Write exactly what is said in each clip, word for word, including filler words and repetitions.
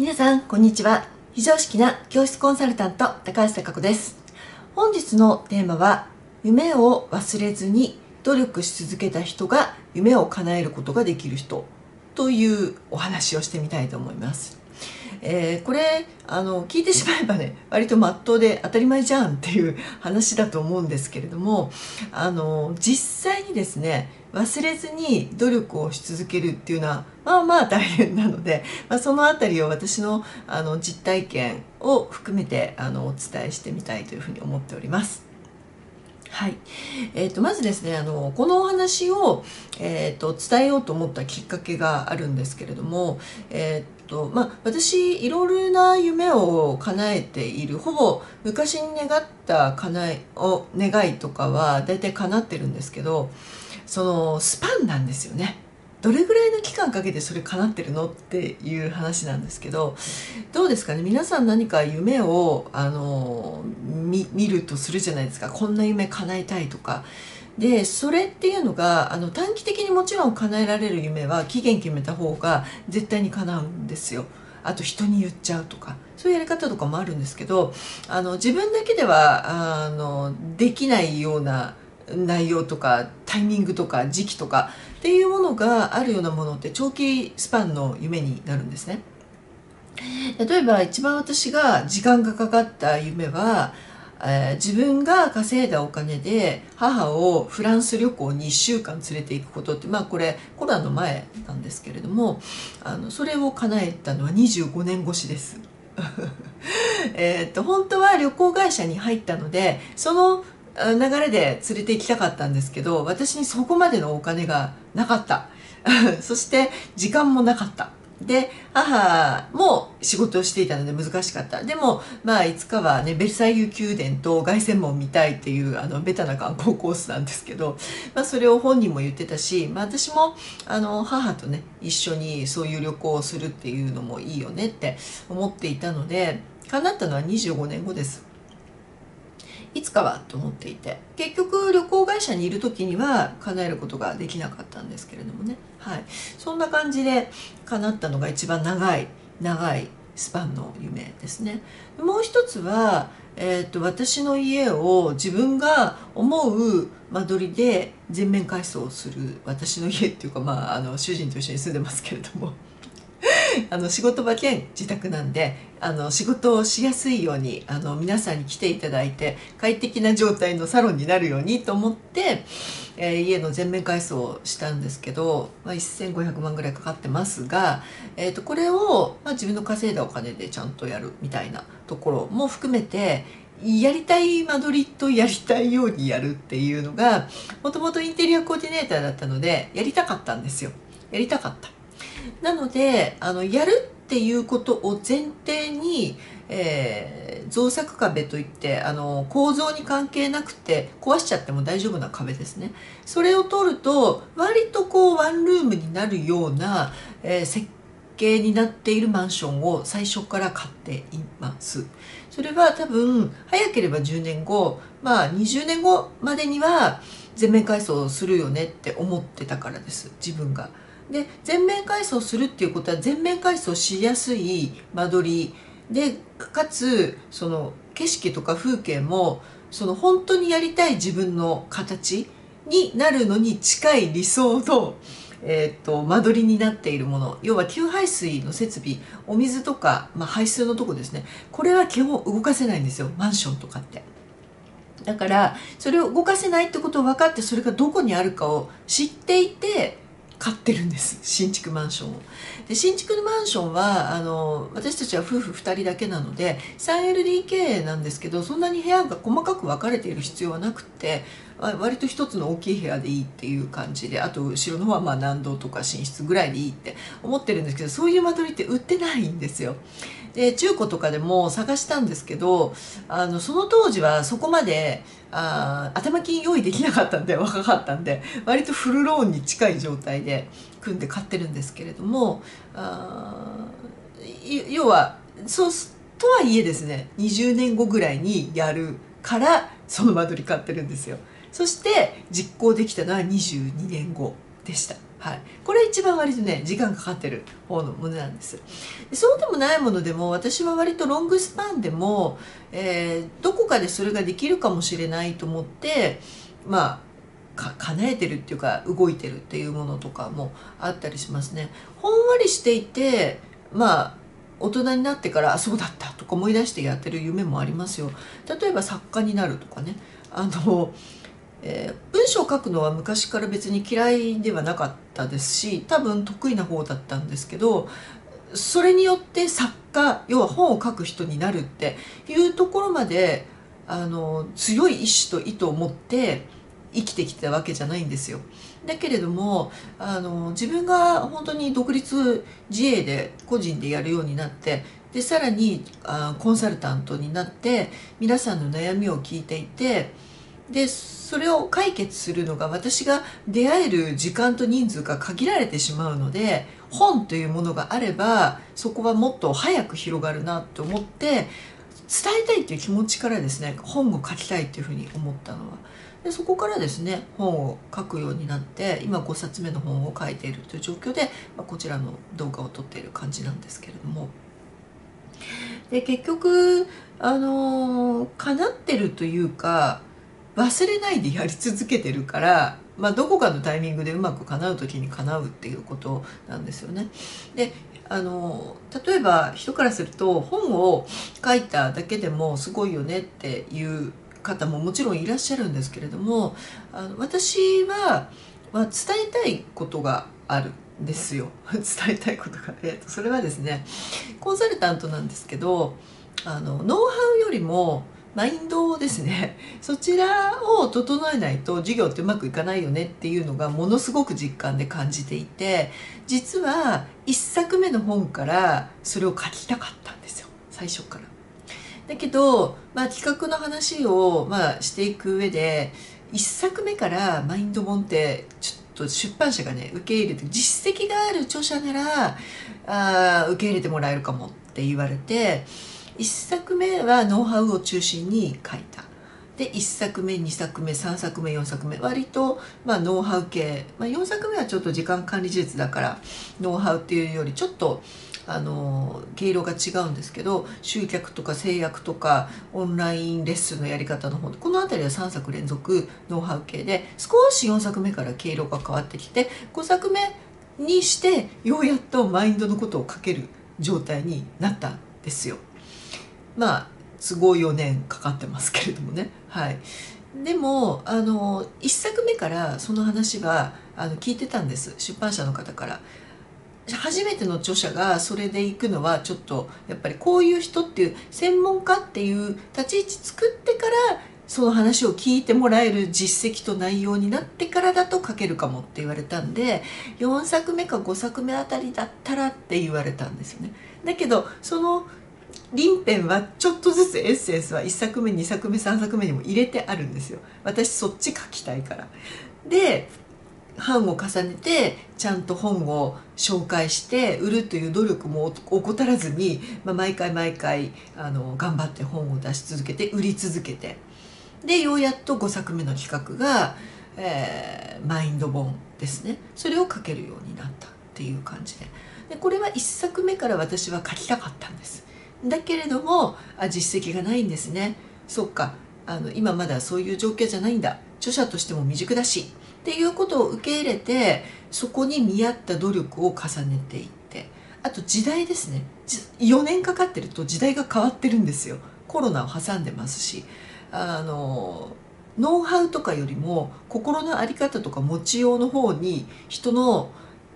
皆さん、こんにちは。非常識な教室コンサルタント、高橋貴子です。本日のテーマは、夢を忘れずに努力し続けた人が夢を叶えることができる人というお話をしてみたいと思います。えー、これあの聞いてしまえばね、割と真っ当で当たり前じゃんっていう話だと思うんですけれども、あの実際にですね、忘れずに努力をし続けるっていうのはまあまあ大変なので、まあ、そのあたりを私の、あの実体験を含めてあのお伝えしてみたいというふうに思っております。はい、えー、とまずですね、あのこのお話を、えー、と伝えようと思ったきっかけがあるんですけれども、えーとまあ、私いろいろな夢を叶えている、ほぼ昔に願った叶いを願いとかは大体叶ってるんですけど、そのスパンなんですよね。どれぐらいの期間かけてそれ叶ってるのっていう話なんですけど、どうですかね、皆さん何か夢をあの 見, 見るとするじゃないですか。こんな夢叶えたいとかで、それっていうのがあの短期的にもちろん叶えられる夢は期限決めた方が絶対に叶うんですよ。あと人に言っちゃうとか、そういうやり方とかもあるんですけど、あの自分だけではあのできないような内容とかタイミングとか時期とかっていうものがあるようなものって長期スパンの夢になるんですね。例えば一番私が時間がかかった夢は、えー、自分が稼いだお金で母をフランス旅行にいっしゅうかん連れていくことって、まあこれコロナの前なんですけれども、あのそれを叶えたのはにじゅうごねんごしです。えっと本当は旅行会社に入ったので、その流れで連れて行きたかったんですけど、私にそこまでのお金がなかったそして時間もなかった。で、母も仕事をしていたので難しかった。でもまあいつかはね、ベルサイユ宮殿と凱旋門を見たいっていうあのベタな観光コースなんですけど、まあ、それを本人も言ってたし、まあ、私もあの母とね一緒にそういう旅行をするっていうのもいいよねって思っていたので、叶ったのはにじゅうごねんごです。いつかはと思っていて、結局旅行会社にいる時には叶えることができなかったんですけれどもね、はい、そんな感じで叶ったのが一番長い長いスパンの夢ですね。もう一つは、えー、と私の家を自分が思う間取りで全面改装する。私の家っていうか、まあ、あの主人と一緒に住んでますけれどもあの仕事場兼自宅なんで、あの仕事をしやすいように、あの皆さんに来ていただいて快適な状態のサロンになるようにと思って、えー、家の全面改装をしたんですけど、まあ、せんごひゃくまんぐらいかかってますが、えー、とこれを、まあ、自分の稼いだお金でちゃんとやるみたいなところも含めて、やりたい間取りとやりたいようにやるっていうのが、もともとインテリアコーディネーターだったのでやりたかったんですよ。やりたかった。なのであのやるっていうことを前提に、えー、造作壁といって、あの構造に関係なくて壊しちゃっても大丈夫な壁ですね。それを取ると割とこうワンルームになるような、えー、設計になっているマンションを最初から買っています。それは多分早ければじゅうねんご、まあにじゅうねんごまでには全面改装するよねって思ってたからです、自分が。で、全面改装するっていうことは全面改装しやすい間取りで、かつその景色とか風景もその本当にやりたい自分の形になるのに近い理想の、えー、と間取りになっているもの、要は給排水の設備、お水とか、まあ、排水のとこですね。これは基本動かせないんですよ、マンションとかって。だからそれを動かせないってことを分かって、それがどこにあるかを知っていて買ってるんです、新築マンションを。で、新築のマンションはあの私たちは夫婦ふたりだけなので スリーエルディーケー なんですけど、そんなに部屋が細かく分かれている必要はなくて、割と一つの大きい部屋でいいっていう感じで、あと後ろの方はまあ南東とか寝室ぐらいでいいって思ってるんですけど、そういう間取りって売ってないんですよ。で、中古とかでも探したんですけど、あのその当時はそこまであ頭金用意できなかったんで、若かったんで割とフルローンに近い状態で組んで買ってるんですけれども、あ要はそうとはいえですね、にじゅうねんごぐらいにやるからその間取り買ってるんですよ。そして実行できたのはにじゅうにねんごでした。はい、これ一番割とね時間かかってる方のものなんです。そうでもないものでも私は割とロングスパンでも、えー、どこかでそれができるかもしれないと思ってまあか叶えてるっていうか動いてるっていうものとかもあったりしますね。ほんわりしていてまあ大人になってからあそうだったとか思い出してやってる夢もありますよ。例えば作家になるとかね、あのえー、文章を書くのは昔から別に嫌いではなかったですし多分得意な方だったんですけど、それによって作家要は本を書く人になるっていうところまであの強い意志と意図を持って生きてきたわけじゃないんですよ。だけれどもあの自分が本当に独立自営で個人でやるようになってでさらにあコンサルタントになって皆さんの悩みを聞いていて。でそれを解決するのが私が出会える時間と人数が限られてしまうので、本というものがあればそこはもっと早く広がるなと思って伝えたいという気持ちからですね本を書きたいというふうに思ったのは、でそこからですね本を書くようになって今ごさつめの本を書いているという状況で、まあ、こちらの動画を撮っている感じなんですけれども。で結局あの叶ってるというか忘れないでやり続けてるから、まあ、どこかのタイミングでうまく叶う時に叶うっていうことなんですよね。であの例えば人からすると本を書いただけでもすごいよねっていう方ももちろんいらっしゃるんですけれども、あの私は、まあ、伝えたいことがあるんですよ伝えたいことが、えっと、それはですねコンサルタントなんですけどあのノウハウよりもマインドをですねそちらを整えないと授業ってうまくいかないよねっていうのがものすごく実感で感じていて、実はいっさくめの本からそれを書きたかったんですよ最初から。だけど、まあ、企画の話を、まあ、していく上でいっさくめからマインド本ってちょっと出版社がね受け入れて実績がある著者ならあ受け入れてもらえるかもって言われて。いっさくめはノウハウを中心に書いた。でいっさくめにさくめさんさくめよんさくめ割と、まあ、ノウハウ系、まあ、よんさくめはちょっと時間管理術だからノウハウっていうよりちょっとあの毛色が違うんですけど集客とか制約とかオンラインレッスンのやり方の方この辺りはさんさく連続ノウハウ系で少しよんさくめから毛色が変わってきてごさくめにしてようやっとマインドのことを書ける状態になったんですよ。まあ都合よねんかかってますけれどもね、はい、でもあのいっさくめからその話はあの聞いてたんです、出版社の方から。初めての著者がそれで行くのはちょっとやっぱりこういう人っていう専門家っていう立ち位置作ってからその話を聞いてもらえる実績と内容になってからだと書けるかもって言われたんでよんさくめかごさくめあたりだったらって言われたんですよね。だけどその臨編はちょっとずつエッセンスはいっさくめにさくめさんさくめにも入れてあるんですよ、私そっち書きたいから。で版を重ねてちゃんと本を紹介して売るという努力も怠らずに、まあ、毎回毎回あの頑張って本を出し続けて売り続けてでようやっとごさくめの企画が、えー、マインド本ですね、それを書けるようになったっていう感じで、でこれはいっさくめから私は書きたかったんです。だけれどもあ実績がないんですね、そっかあの今まだそういう状況じゃないんだ、著者としても未熟だしっていうことを受け入れてそこに見合った努力を重ねていって、あと時代ですね、よねんかかってると時代が変わってるんですよ、コロナを挟んでますし、あのノウハウとかよりも心の在り方とか持ちようの方に人の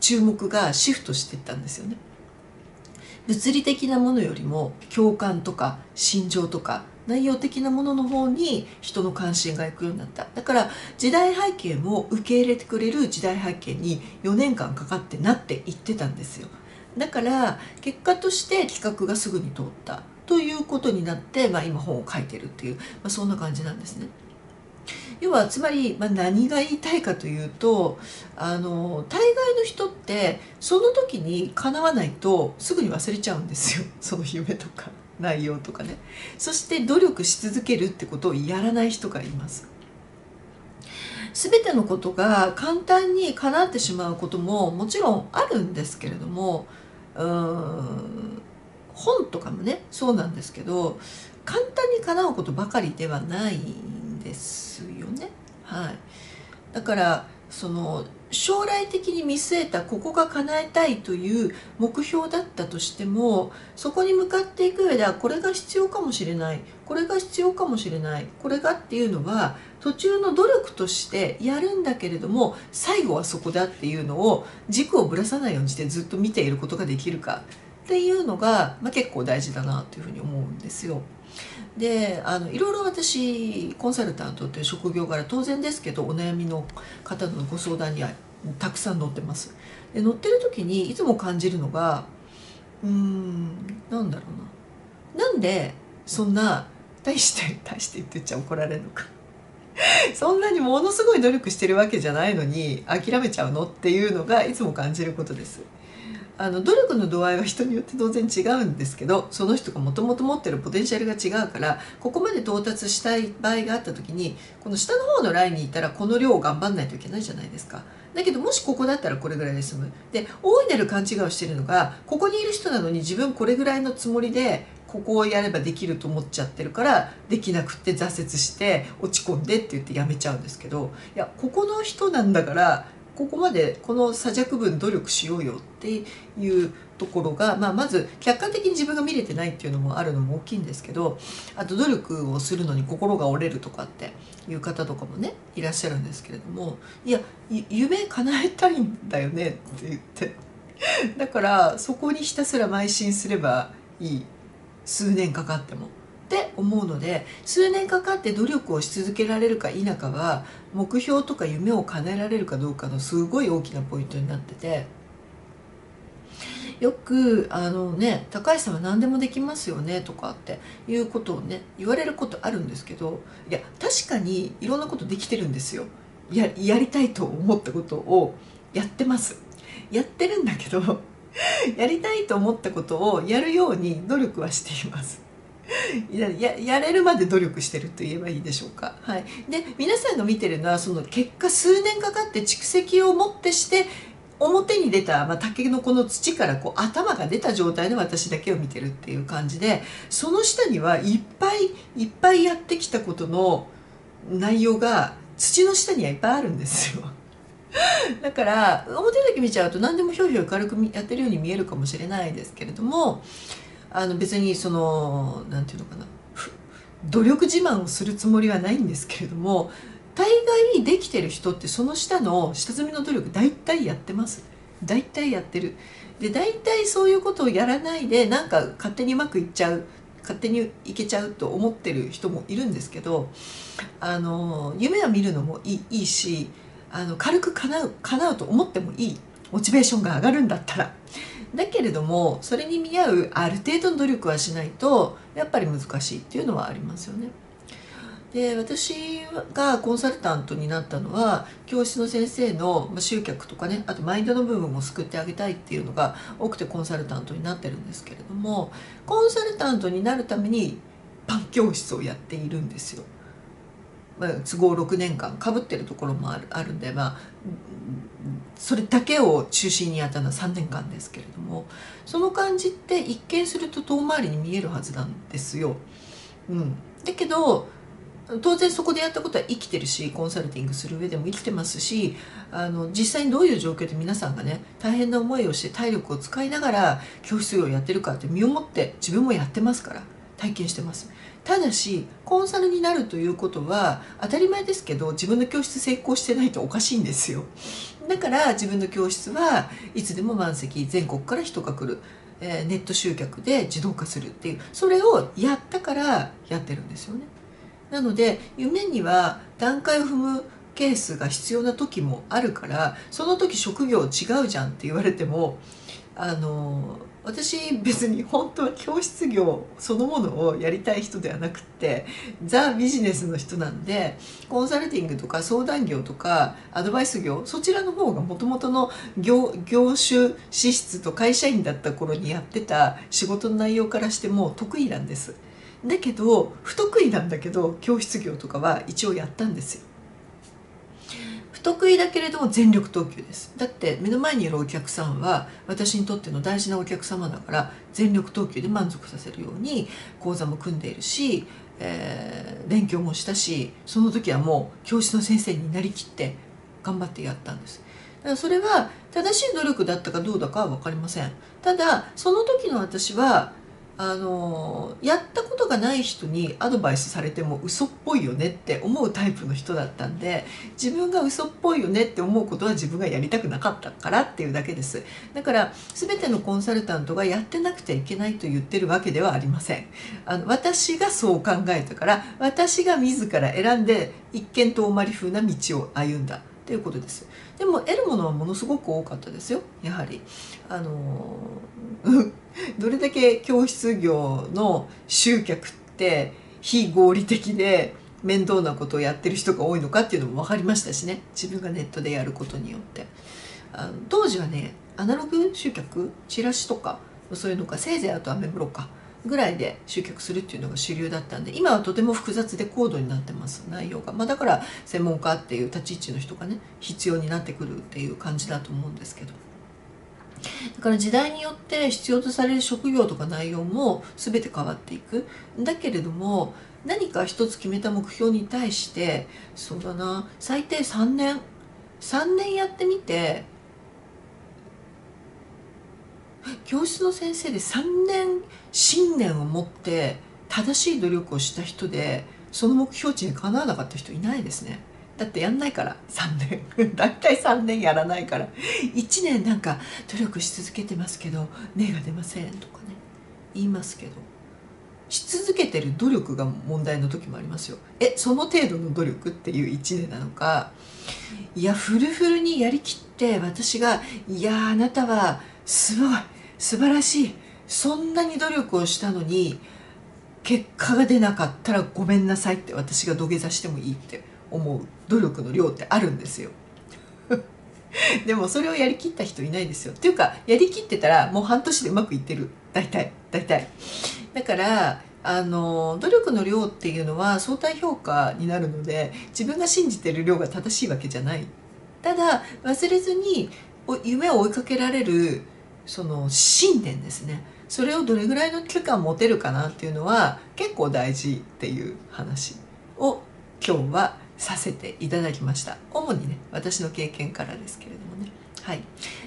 注目がシフトしていったんですよね。物理的なものよりも共感とか心情とか内容的なものの方に人の関心がいくようになった。だから時代背景も受け入れてくれる時代背景によねんかんかかってなっていってたんですよ。だから結果として企画がすぐに通ったということになって、まあ、今本を書いてるっていう、まあ、そんな感じなんですね。要はつまり、まあ、何が言いたいかというとあの大概の人ってその時に叶わないとすぐに忘れちゃうんですよ、その夢とか内容とかね。そして努力し続けるってことをやらない人がいます。全てのことが簡単に叶ってしまうことももちろんあるんですけれども、うーん、本とかもねそうなんですけど、簡単に叶うことばかりではないんですよね。はい、だからその将来的に見据えた、ここが叶えたいという目標だったとしても、そこに向かっていく上ではこれが必要かもしれない、これが必要かもしれない、これがっていうのは途中の努力としてやるんだけれども、最後はそこだっていうのを軸をぶらさないようにしてずっと見ていることができるかっていうのが、まあ、結構大事だなというふうに思うんですよ。で、あのいろいろ私コンサルタントという職業柄当然ですけど、お悩みの方のご相談にはたくさん乗ってます。で、乗ってる時にいつも感じるのが、うーん、なんだろうな、なんでそんな大して大してって言っちゃ怒られるのかそんなにものすごい努力してるわけじゃないのに諦めちゃうのっていうのがいつも感じることです。あの努力の度合いは人によって当然違うんですけど、その人がもともと持ってるポテンシャルが違うから、ここまで到達したい場合があった時に、この下の方のラインにいたらこの量を頑張んないといけないじゃないですか。だけどもしここだったらこれぐらいで済む。で、大いなる勘違いをしてるのが、ここにいる人なのに自分これぐらいのつもりでここをやればできると思っちゃってるから、できなくて挫折して落ち込んでって言ってやめちゃうんですけど、いや、ここの人なんだから。ここまでこの差弱分努力しようよっていうところが、まあ、まず客観的に自分が見れてないっていうのもあるのも大きいんですけど、あと努力をするのに心が折れるとかっていう方とかもねいらっしゃるんですけれども、いや夢叶えたいんだよねって言って、だからそこにひたすら邁進すればいい、数年かかっても。って思うので、数年かかって努力をし続けられるか否かは、目標とか夢を叶えられるかどうかのすごい大きなポイントになってて、よくあの、ね「高橋さんは何でもできますよね」とかっていうことをね言われることあるんですけど、いや確かにいろんなことできてるんですよ。や、やりたいと思ったことをやってます。やってるんだけどやりたいと思ったことをやるように努力はしています。や, やれるまで努力してると言えばいいでしょうか。はい、で皆さんが見てるのは、その結果数年かかって蓄積をもってして表に出た、まあ、タケノコの土からこう頭が出た状態の私だけを見てるっていう感じで、その下にはいっぱいいっぱいやってきたことの内容が土の下にはいっぱいあるんですよ。だから表だけ見ちゃうと何でもひょいひょい軽くやってるように見えるかもしれないですけれども。あの別にそのなんていうのかな、努力自慢をするつもりはないんですけれども、大概できてる人ってその下の下積みの努力大体やってます。大体やってる。で大体そういうことをやらないで、なんか勝手にうまくいっちゃう、勝手にいけちゃうと思ってる人もいるんですけど、あの夢は見るのもいい、いいし、あの軽く叶う、叶うと思ってもいい、モチベーションが上がるんだったら。だけれども、それに見合うある程度の努力はしないとやっぱり難しいっていうのはありますよね。で、私がコンサルタントになったのは、教室の先生の集客とかね、あとマインドの部分も救ってあげたいっていうのが多くてコンサルタントになってるんですけれども、コンサルタントになるためにパン教室をやっているんですよ。まあ、都合ろくねんかんかぶってるところもある、あるんで、まあそれだけを中心にやったのはさんねんかんですけれども、その感じって一見すると遠回りに見えるはずなんですよ。うん、だけど当然そこでやったことは生きてるし、コンサルティングする上でも生きてますし、あの実際にどういう状況で皆さんがね大変な思いをして体力を使いながら教室をやってるかって身をもって自分もやってますから、体験してます。ただしコンサルになるということは当たり前ですけど、自分の教室成功してないとおかしいんですよ。だから自分の教室はいつでも満席、全国から人が来る、えー、ネット集客で自動化するっていう、それをやったからやってるんですよね。なので夢には段階を踏むケースが必要な時もあるから、その時職業違うじゃんって言われても、あのー私別に本当は教室業そのものをやりたい人ではなくって、ザ・ビジネスの人なんで、コンサルティングとか相談業とかアドバイス業、そちらの方がもともとの 業, 業種資質と会社員だった頃にやってた仕事の内容からしても得意なんです。だけど不得意なんだけど、教室業とかは一応やったんですよ。得意だけれども全力投球です。だって目の前にいるお客さんは私にとっての大事なお客様だから、全力投球で満足させるように講座も組んでいるし、えー、勉強もしたし、その時はもう教室の先生になりきって頑張ってやったんです。だからそれは正しい努力だったかどうだかは分かりません。ただその時の私はあのやったことがない人にアドバイスされても嘘っぽいよねって思うタイプの人だったんで、自分が嘘っぽいよねって思うことは自分がやりたくなかったからっていうだけです。だから全てのコンサルタントがやってなくちゃいけないと言ってるわけではありません。あの私がそう考えたから、私が自ら選んで一見遠回り風な道を歩んだということです。でも得るものはものすごく多かったですよ。やはりあのどれだけ教室業の集客って非合理的で面倒なことをやってる人が多いのかっていうのも分かりましたしね、自分がネットでやることによって。あの当時はね、アナログ集客、チラシとかそういうのか、せいぜいあとアメブロかぐらいで集客するっていうのが主流だったんで、今はとても複雑で高度になってます、内容が。まあ、だから専門家っていう立ち位置の人がね必要になってくるっていう感じだと思うんですけど、だから時代によって必要とされる職業とか内容も全て変わっていく。だけれども何か一つ決めた目標に対して、そうだな、最低さんねんさんねんやってみて、教室の先生でさんねん信念を持って正しい努力をした人でその目標値にかなわなかった人いないですね。だってやんないから、さんねんだいたいさんねんやらないから、いちねんなんか努力し続けてますけど芽が出ませんとかね言いますけど、し続けてる努力が問題の時もありますよ。えその程度の努力っていういちねんなのか、いやフルフルにやりきって私が「いやあなたはすごい素晴らしい、そんなに努力をしたのに結果が出なかったらごめんなさい」って私が土下座してもいいって思う努力の量ってあるんですよ。でもそれをやりきった人いないですよ。っていうかやりきってたらもう半年でうまくいってる、大体大体。だからあの努力の量っていうのは相対評価になるので、自分が信じてる量が正しいわけじゃない。ただ忘れずに夢を追いかけられるその信念ですね、それをどれぐらいの期間持てるかなっていうのは結構大事っていう話を今日はさせていただきました。主にね私の経験からですけれどもね。はい、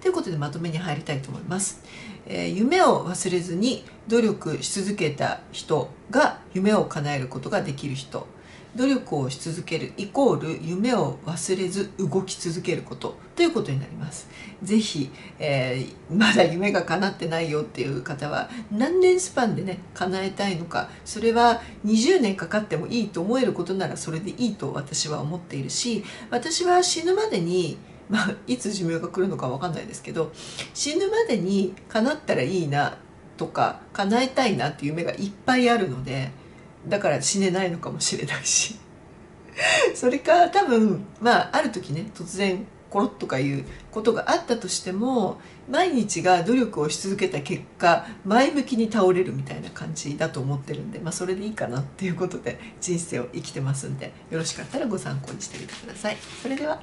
ということでまとめに入りたいと思います。えー、夢を忘れずに努力し続けた人が夢を叶えることができる人、努力をし続けるイコール夢を忘れず動き続けることということになります。是非、えー、まだ夢が叶ってないよっていう方は、何年スパンでね叶えたいのか、それはにじゅうねんかかってもいいと思えることならそれでいいと私は思っているし、私は死ぬまでに、まあ、いつ寿命が来るのか分かんないですけど、死ぬまでに叶ったらいいなとか叶えたいなっていう夢がいっぱいあるので。だから死ねないのかもしれないしそれか多分まあある時ね突然コロッとかいうことがあったとしても、毎日が努力をし続けた結果前向きに倒れるみたいな感じだと思ってるんで、まあ、それでいいかなっていうことで人生を生きてますんで、よろしかったらご参考にしてみてください。それでは。